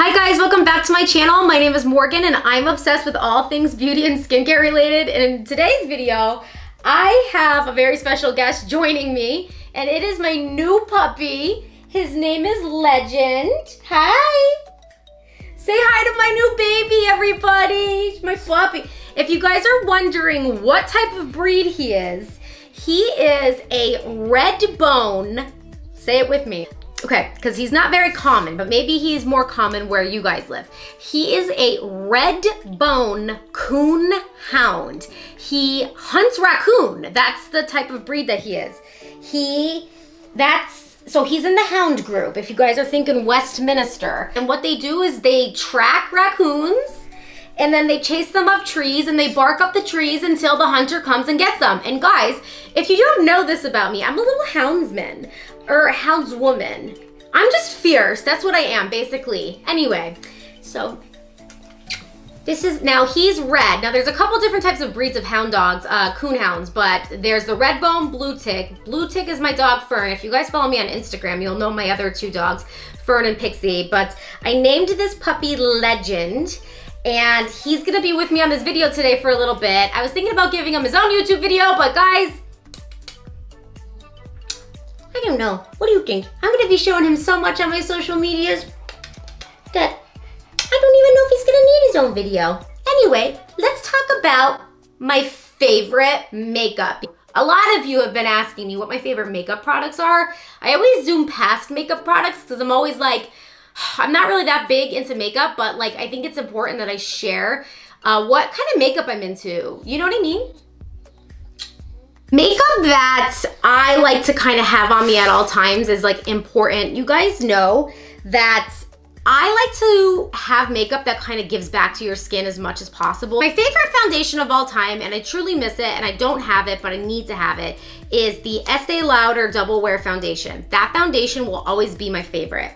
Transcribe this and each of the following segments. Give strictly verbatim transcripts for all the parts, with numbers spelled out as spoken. Hi guys, welcome back to my channel. My name is Morgan and I'm obsessed with all things beauty and skincare related. And in today's video, I have a very special guest joining me and it is my new puppy. His name is Legend. Hi. Say hi to my new baby, everybody. He's my puppy. If you guys are wondering what type of breed he is, he is a red bone. Say it with me. Okay, because he's not very common, but maybe he's more common where you guys live. He is a red bone coon hound. He hunts raccoon. That's the type of breed that he is. He, that's, so he's in the hound group, if you guys are thinking Westminster. And what they do is they track raccoons and then they chase them up trees and they bark up the trees until the hunter comes and gets them. And guys, if you don't know this about me, I'm a little houndsman. Or houndswoman. I'm just fierce. That's what I am, basically. Anyway, so this is, now he's red. Now there's a couple different types of breeds of hound dogs, uh, coon hounds, but there's the red bone, blue tick. Blue tick is my dog, Fern. If you guys follow me on Instagram, you'll know my other two dogs, Fern and Pixie. But I named this puppy Legend, and he's gonna be with me on this video today for a little bit. I was thinking about giving him his own YouTube video, but guys, I don't know. What do you think? I'm gonna be showing him so much on my social medias that I don't even know if he's gonna need his own video. Anyway, let's talk about my favorite makeup. A lot of you have been asking me what my favorite makeup products are. I always zoom past makeup products because I'm always like, I'm not really that big into makeup, but like I think it's important that I share uh, what kind of makeup I'm into. You know what I mean? Makeup that I like to kind of have on me at all times is like important. You guys know that I like to have makeup that kind of gives back to your skin as much as possible. My favorite foundation of all time, and I truly miss it and I don't have it, but I need to have it, is the Estée Lauder Double Wear Foundation. That foundation will always be my favorite.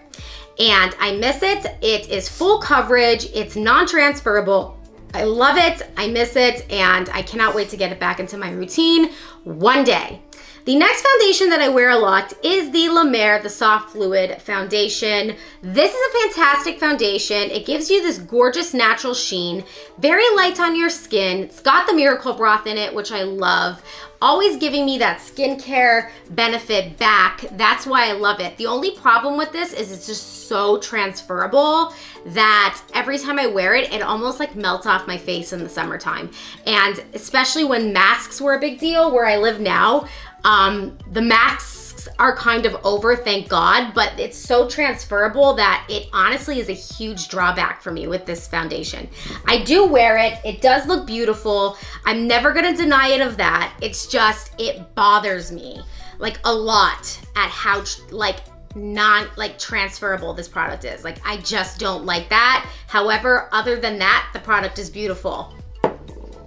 And I miss it. It is full coverage. It's non-transferable. I love it, I miss it, and I cannot wait to get it back into my routine one day. The next foundation that I wear a lot is the La Mer, the Soft Fluid Foundation. This is a fantastic foundation. It gives you this gorgeous natural sheen, very light on your skin. It's got the miracle broth in it, which I love. Always giving me that skincare benefit back. That's why I love it. The only problem with this is it's just so transferable that every time I wear it, it almost like melts off my face in the summertime. And especially when masks were a big deal where I live now, um, the masks are kind of over, thank God, but it's so transferable that it honestly is a huge drawback for me with this foundation. I do wear it. It does look beautiful. I'm never gonna deny it of that. It's just, it bothers me like a lot at how like not like transferable this product is. Like I just don't like that. However, other than that, the product is beautiful.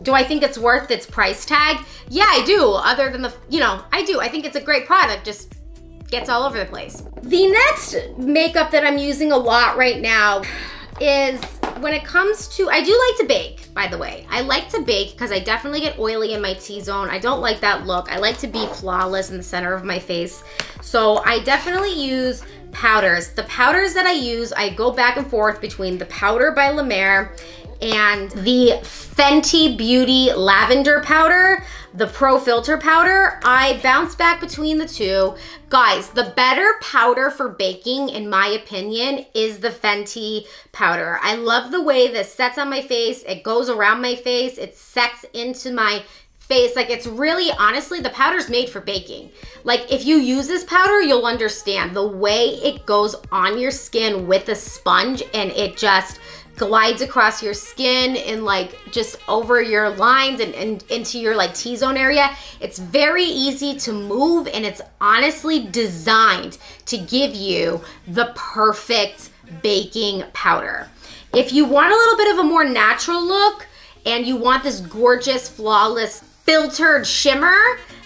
Do I think it's worth its price tag? Yeah, I do. Other than the, you know, I do. I think it's a great product, just gets all over the place. The next makeup that I'm using a lot right now is when it comes to, I do like to bake, by the way. I like to bake because I definitely get oily in my T-zone. I don't like that look. I like to be flawless in the center of my face. So I definitely use powders. The powders that I use, I go back and forth between the powder by La Mer and the Fenty Beauty Lavender Powder, the Pro Filter Powder. I bounce back between the two. Guys, the better powder for baking, in my opinion, is the Fenty powder. I love the way this sets on my face. It goes around my face. It sets into my face. Like it's really, honestly, the powder's made for baking. Like if you use this powder, you'll understand the way it goes on your skin with a sponge and it just glides across your skin and like just over your lines and, and into your like T-zone area. It's very easy to move and it's honestly designed to give you the perfect baking powder. If you want a little bit of a more natural look and you want this gorgeous, flawless filtered shimmer,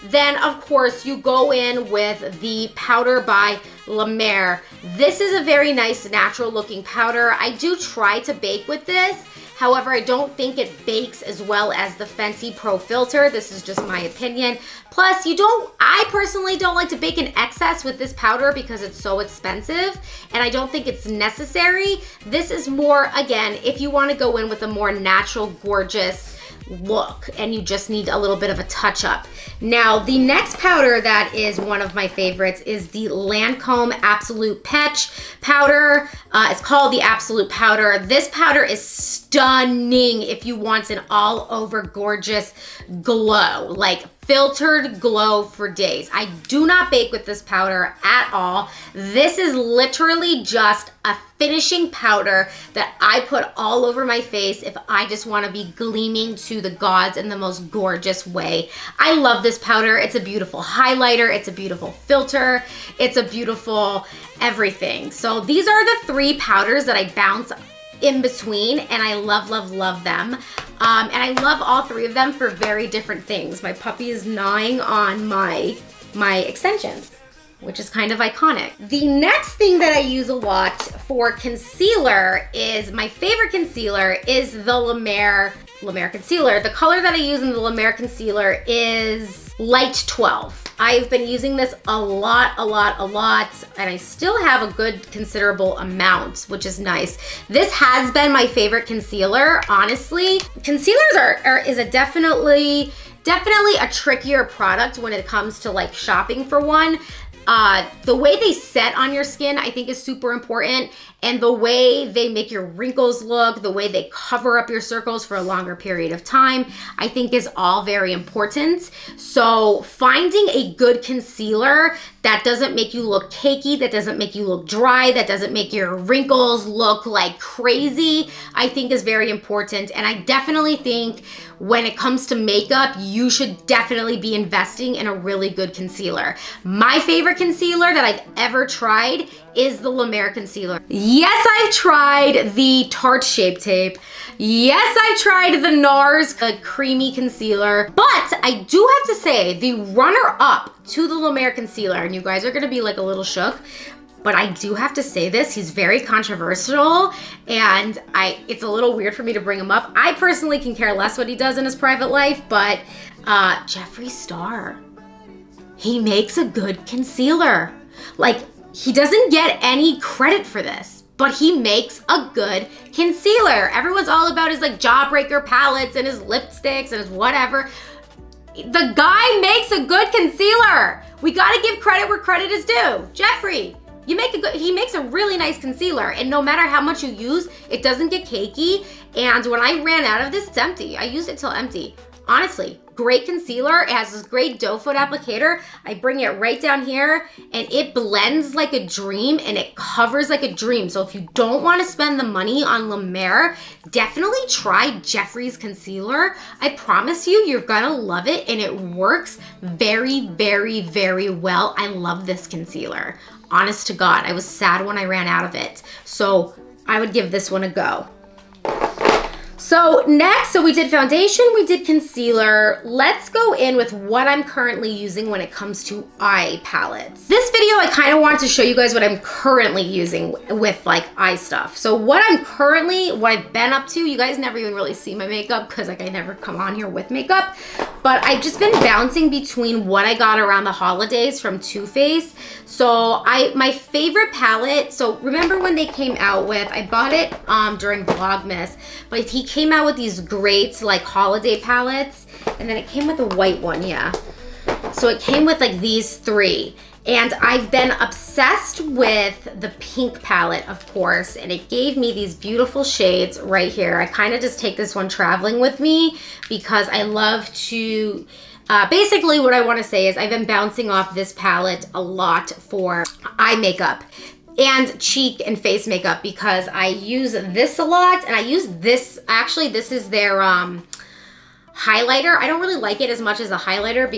then of course you go in with the powder by La Mer. This is a very nice natural looking powder. I do try to bake with this. However, I don't think it bakes as well as the Fenty Pro Filter. This is just my opinion. Plus, you don't, I personally don't like to bake in excess with this powder because it's so expensive, and I don't think it's necessary. This is more, again, if you wanna go in with a more natural, gorgeous look and you just need a little bit of a touch up. Now, the next powder that is one of my favorites is the Lancôme Absolute Peach powder. Uh, it's called the Absolute Powder. This powder is stunning if you want an all over gorgeous glow, like filtered glow for days. I do not bake with this powder at all. This is literally just a finishing powder that I put all over my face if I just want to be gleaming to the gods in the most gorgeous way. I love this powder. It's a beautiful highlighter. It's a beautiful filter. It's a beautiful everything. So these are the three powders that I bounce in between, and I love, love, love them. Um, and I love all three of them for very different things. My puppy is gnawing on my, my extensions, which is kind of iconic. The next thing that I use a lot for concealer is, my favorite concealer is the La Mer, La Mer concealer. The color that I use in the La Mer concealer is Light twelve. I've been using this a lot, a lot, a lot, and I still have a good considerable amount, which is nice. This has been my favorite concealer, honestly. Concealers are, are is a definitely, definitely a trickier product when it comes to like shopping for one. Uh, the way they set on your skin, I think, is super important, and the way they make your wrinkles look, the way they cover up your circles for a longer period of time, I think is all very important. So finding a good concealer that doesn't make you look cakey, that doesn't make you look dry, that doesn't make your wrinkles look like crazy, I think is very important. And I definitely think when it comes to makeup, you should definitely be investing in a really good concealer. My favorite concealer that I've ever tried is the La Mer concealer. Yes, I've tried the Tarte Shape Tape. Yes, I tried the NARS uh, creamy concealer, but I do have to say the runner up to the La Mer concealer, and you guys are gonna be like a little shook, but I do have to say this, he's very controversial, and I it's a little weird for me to bring him up. I personally can care less what he does in his private life, but uh, Jeffree Star, he makes a good concealer. Like, he doesn't get any credit for this, but he makes a good concealer. Everyone's all about his like Jawbreaker palettes and his lipsticks and his whatever. The guy makes a good concealer. We gotta give credit where credit is due. Jeffree, you make a good, he makes a really nice concealer, and no matter how much you use, it doesn't get cakey. And when I ran out of this, it's empty. I used it till empty. Honestly, great concealer. It has this great doe foot applicator. I bring it right down here and it blends like a dream and it covers like a dream. So if you don't want to spend the money on La Mer, definitely try Jeffree's concealer. I promise you, you're gonna love it, and it works very, very, very well. I love this concealer. Honest to God, I was sad when I ran out of it. So I would give this one a go. So next, so we did foundation, we did concealer. Let's go in with what I'm currently using when it comes to eye palettes. This video, I kind of wanted to show you guys what I'm currently using with like eye stuff. So what I'm currently, what I've been up to, you guys never even really see my makeup because like I never come on here with makeup, but I've just been bouncing between what I got around the holidays from Too Faced. So I, my favorite palette, so remember when they came out with, I bought it um, during Vlogmas, but he came out with these great like holiday palettes, and then it came with a white one, yeah. So it came with like these three, and I've been obsessed with the pink palette, of course, and it gave me these beautiful shades right here. I kind of just take this one traveling with me because I love to, uh, basically what I want to say is I've been bouncing off this palette a lot for eye makeup and cheek and face makeup because I use this a lot, and I use this, actually this is their um, highlighter. I don't really like it as much as a highlighter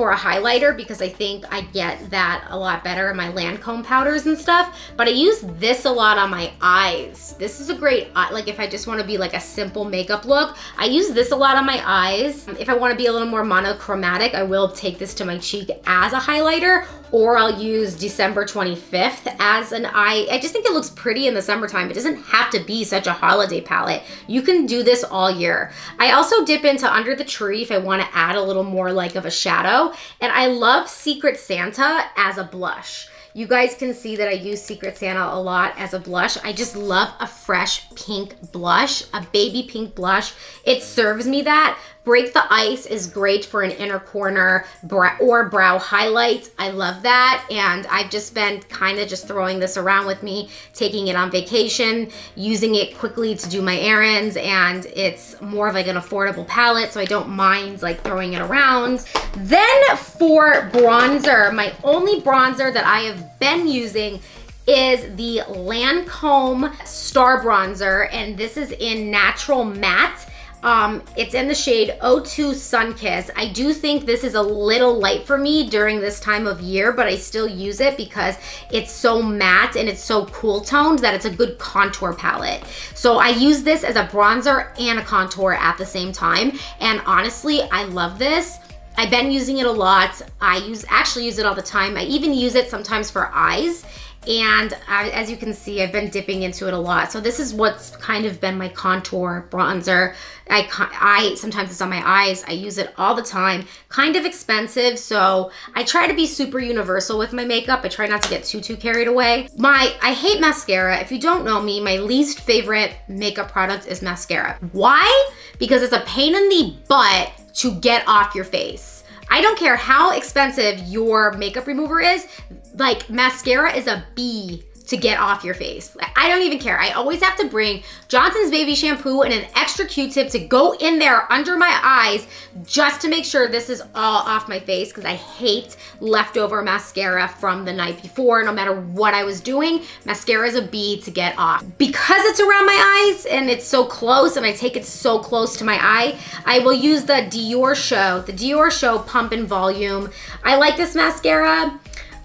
for a highlighter because I think I get that a lot better in my Lancôme powders and stuff, but I use this a lot on my eyes. This is a great, like if I just wanna be like a simple makeup look, I use this a lot on my eyes. If I wanna be a little more monochromatic, I will take this to my cheek as a highlighter, or I'll use December twenty-fifth as an eye. I just think it looks pretty in the summertime. It doesn't have to be such a holiday palette. You can do this all year. I also dip into Under the Tree if I wanna add a little more like of a shadow. And I love Secret Santa as a blush. You guys can see that I use Secret Santa a lot as a blush. I just love a fresh pink blush, a baby pink blush. It serves me that. Break the Ice is great for an inner corner brow or brow highlights. I love that. And I've just been kind of just throwing this around with me, taking it on vacation, using it quickly to do my errands. And it's more of like an affordable palette, so I don't mind like throwing it around. Then for bronzer, my only bronzer that I have been using is the Lancôme Star Bronzer. And this is in Natural Matte. Um, it's in the shade oh two Sun Kiss. I do think this is a little light for me during this time of year, but I still use it because it's so matte and it's so cool toned that it's a good contour palette. So I use this as a bronzer and a contour at the same time. And honestly, I love this. I've been using it a lot. I use actually use it all the time. I even use it sometimes for eyes. And I, as you can see, I've been dipping into it a lot. So this is what's kind of been my contour bronzer. I, I sometimes it's on my eyes. I use it all the time. Kind of expensive, so I try to be super universal with my makeup. I try not to get too, too carried away. My, I hate mascara. If you don't know me, my least favorite makeup product is mascara. Why? Because it's a pain in the butt to get off your face. I don't care how expensive your makeup remover is, like mascara is a bee to get off your face. I don't even care. I always have to bring Johnson's Baby shampoo and an extra Q-tip to go in there under my eyes just to make sure this is all off my face because I hate leftover mascara from the night before. No matter what I was doing, mascara is a bee to get off. Because it's around my eyes and it's so close and I take it so close to my eye, I will use the Diorshow, the Diorshow Pump and Volume. I like this mascara.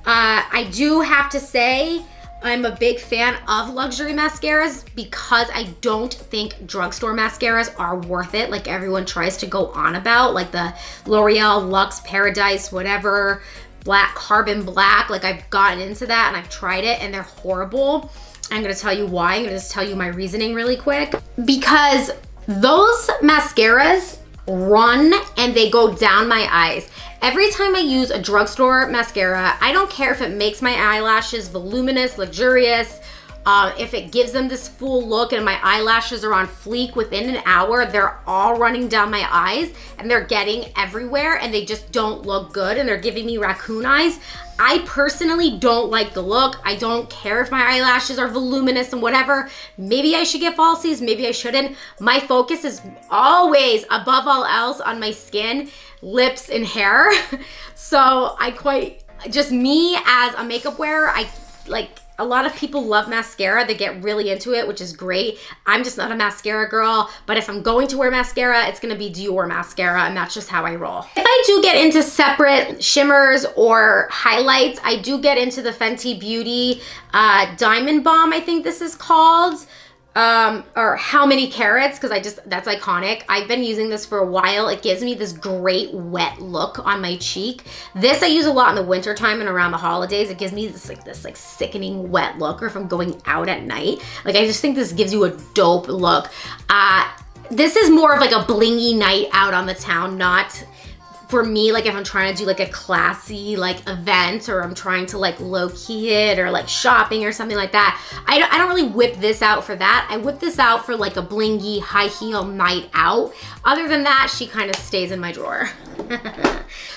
Uh, I do have to say, I'm a big fan of luxury mascaras because I don't think drugstore mascaras are worth it like everyone tries to go on about, like the L'Oreal Luxe Paradise, whatever, black, carbon black. Like I've gotten into that and I've tried it and they're horrible. I'm gonna tell you why. I'm gonna just tell you my reasoning really quick. Because those mascaras run and they go down my eyes. Every time I use a drugstore mascara, I don't care if it makes my eyelashes voluminous, luxurious, uh, if it gives them this full look and my eyelashes are on fleek within an hour, they're all running down my eyes and they're getting everywhere and they just don't look good and they're giving me raccoon eyes. I personally don't like the look. I don't care if my eyelashes are voluminous and whatever. Maybe I should get falsies, maybe I shouldn't. My focus is always, above all else, on my skin, lips, and hair. So I quite, just me as a makeup wearer, I like, a lot of people love mascara. They get really into it, which is great. I'm just not a mascara girl, but if I'm going to wear mascara, it's gonna be Dior mascara, and that's just how I roll. If I do get into separate shimmers or highlights, I do get into the Fenty Beauty uh, Diamond Bomb, I think this is called. Um, or How Many Carats, because I just, that's iconic. I've been using this for a while. It gives me this great wet look on my cheek. This I use a lot in the winter time and around the holidays. It gives me this like this like sickening wet look, or if I'm going out at night. Like I just think this gives you a dope look. Uh, this is more of like a blingy night out on the town, not for me, like if I'm trying to do like a classy like event, or I'm trying to like low key it, or like shopping or something like that. I don't, I don't really whip this out for that. I whip this out for like a blingy high heel night out. Other than that, she kind of stays in my drawer.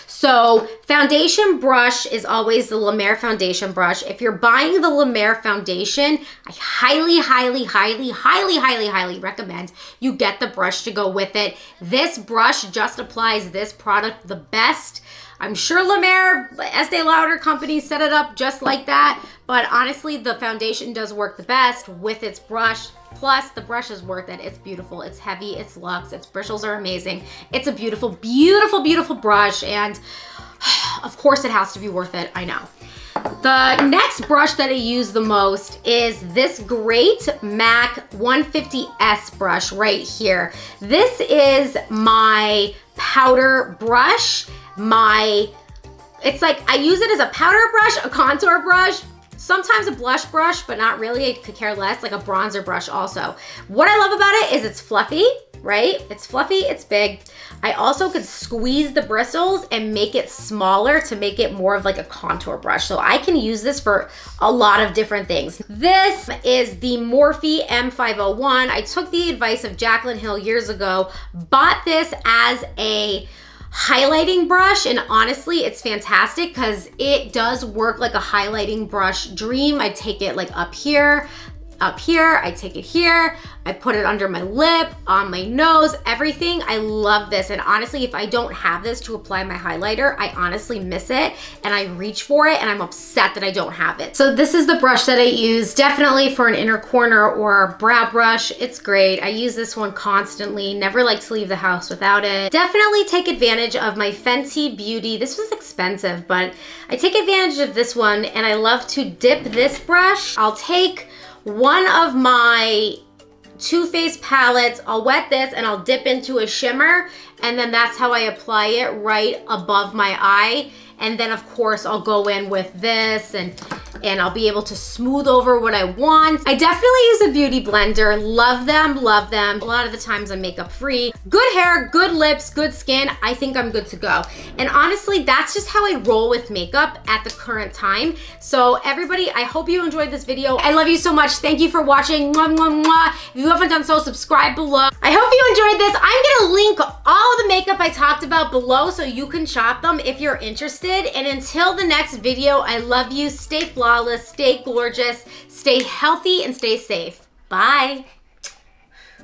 So foundation brush is always the La Mer foundation brush. If you're buying the La Mer foundation, I highly, highly, highly, highly, highly, highly recommend you get the brush to go with it. This brush just applies this product the best. I'm sure La Mer, Estée Lauder companies set it up just like that, but honestly, the foundation does work the best with its brush. Plus, the brush is worth it. It's beautiful. It's heavy. It's luxe. Its bristles are amazing. It's a beautiful, beautiful, beautiful brush, and of course it has to be worth it. I know. The next brush that I use the most is this great MAC one fifty S brush right here. This is my powder brush. My, it's like I use it as a powder brush, a contour brush, sometimes a blush brush, but not really, I could care less, like a bronzer brush also. What I love about it is it's fluffy, right? It's fluffy, it's big. I also could squeeze the bristles and make it smaller to make it more of like a contour brush. So I can use this for a lot of different things. This is the Morphe M five oh one. I took the advice of Jaclyn Hill years ago, bought this as a highlighting brush, and honestly it's fantastic because it does work like a highlighting brush dream. I take it like up here, up here, I take it here, I put it under my lip, on my nose, everything. I love this, and honestly if I don't have this to apply my highlighter, I honestly miss it and I reach for it and I'm upset that I don't have it. So this is the brush that I use definitely for an inner corner or brow brush. It's great. I use this one constantly, never like to leave the house without it. Definitely take advantage of my Fenty Beauty. This was expensive, but I take advantage of this one, and I love to dip this brush. I'll take one of my Too Faced palettes, I'll wet this and I'll dip into a shimmer, and then that's how I apply it right above my eye. And then of course I'll go in with this and and I'll be able to smooth over what I want. I definitely use a beauty blender. Love them, love them. A lot of the times I'm makeup free. Good hair, good lips, good skin. I think I'm good to go. And honestly, that's just how I roll with makeup at the current time. So everybody, I hope you enjoyed this video. I love you so much. Thank you for watching. Mwah, mwah, mwah. If you haven't done so, subscribe below. I hope you enjoyed this. I'm gonna link all the makeup I talked about below so you can shop them if you're interested. And until the next video, I love you. Stay flawless, stay gorgeous, stay healthy, and stay safe. Bye.